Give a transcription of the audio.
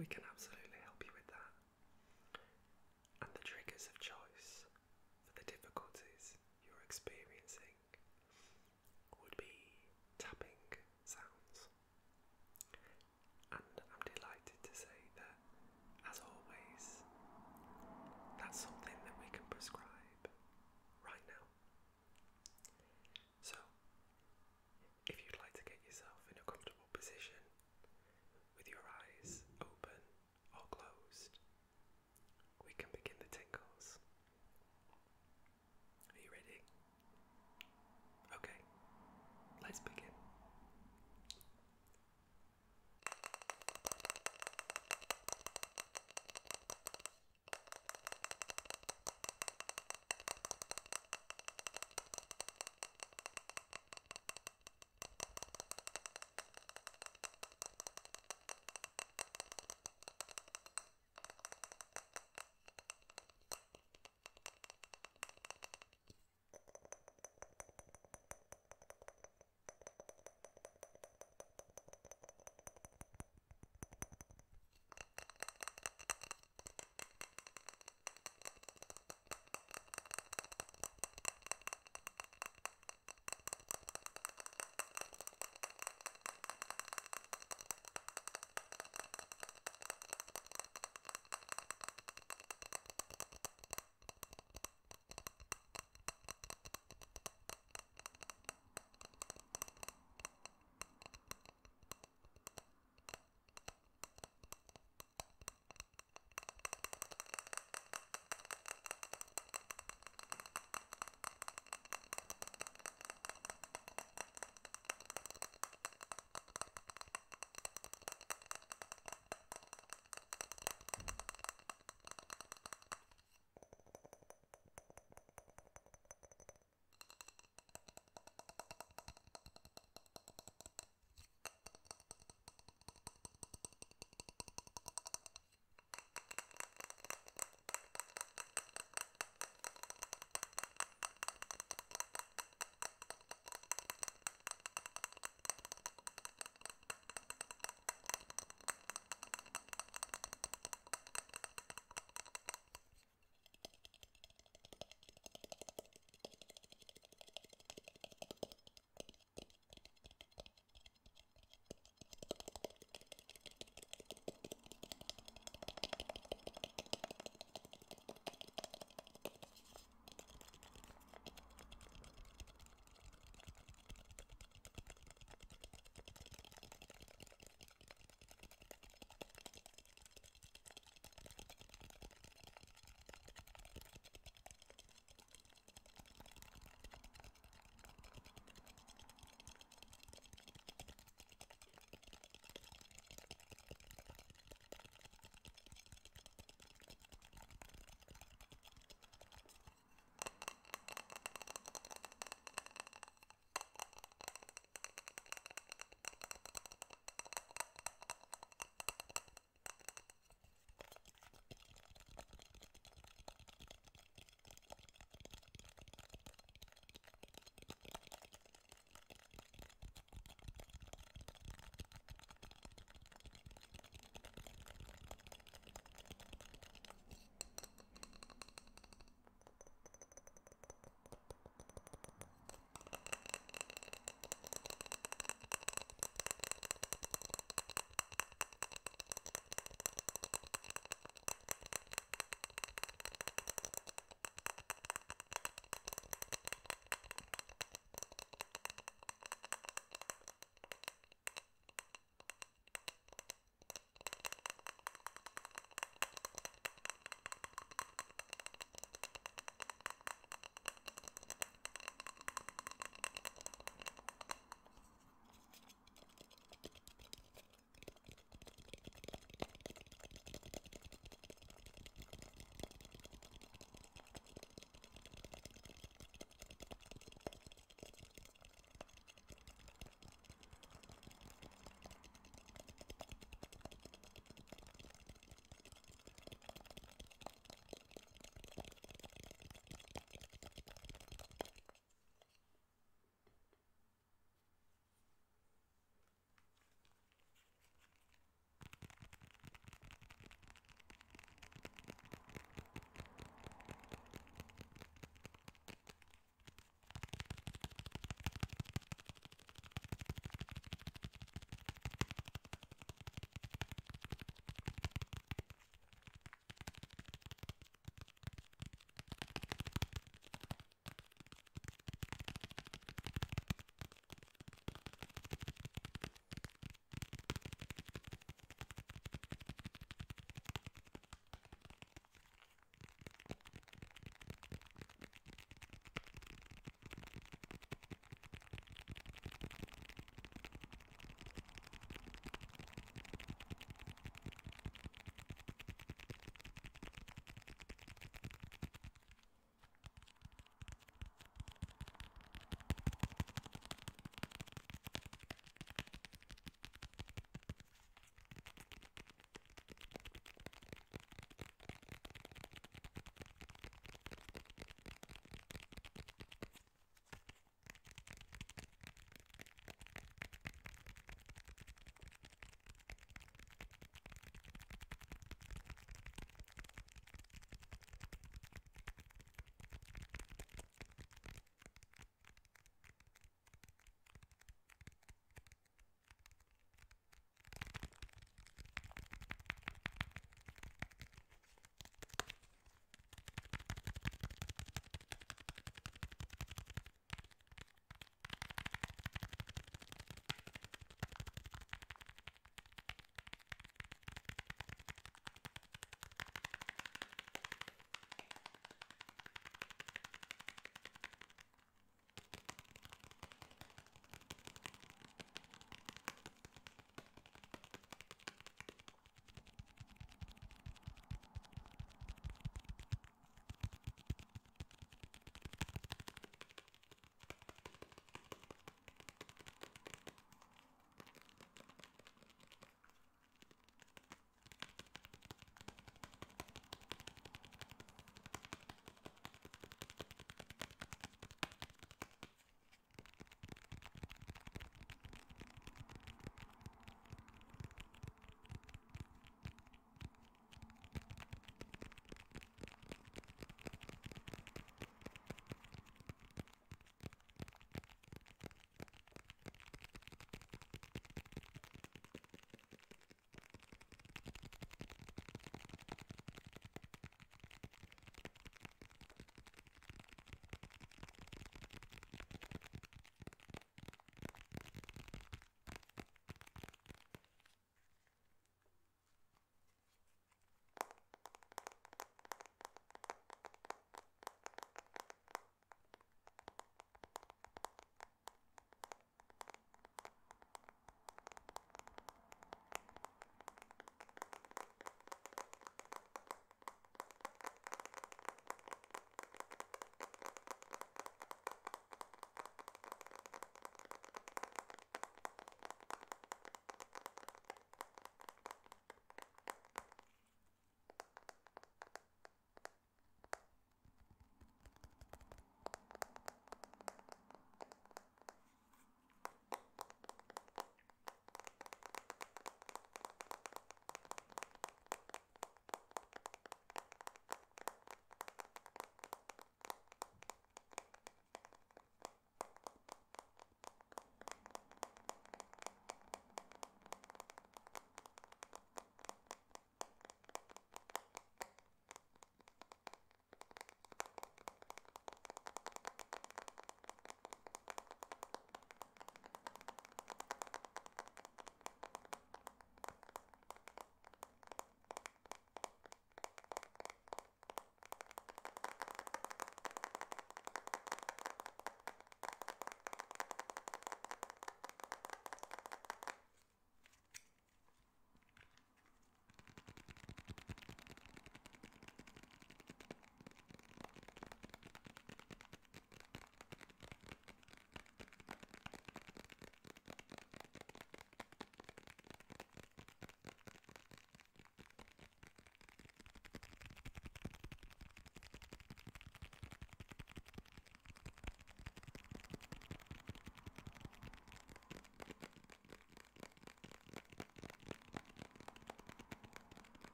we can absolutely.